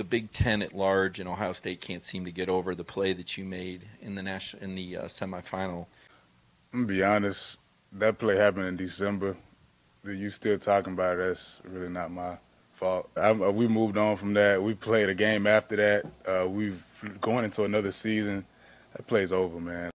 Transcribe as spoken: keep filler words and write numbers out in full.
the Big Ten at large and Ohio State can't seem to get over the play that you made in the national in the uh, semifinal. I'm gonna be honest, that play happened in December. That you still talking about it, that's really not my fault. I, we moved on from that. We played a game after that. Uh, we've going into another season. That play's over, man.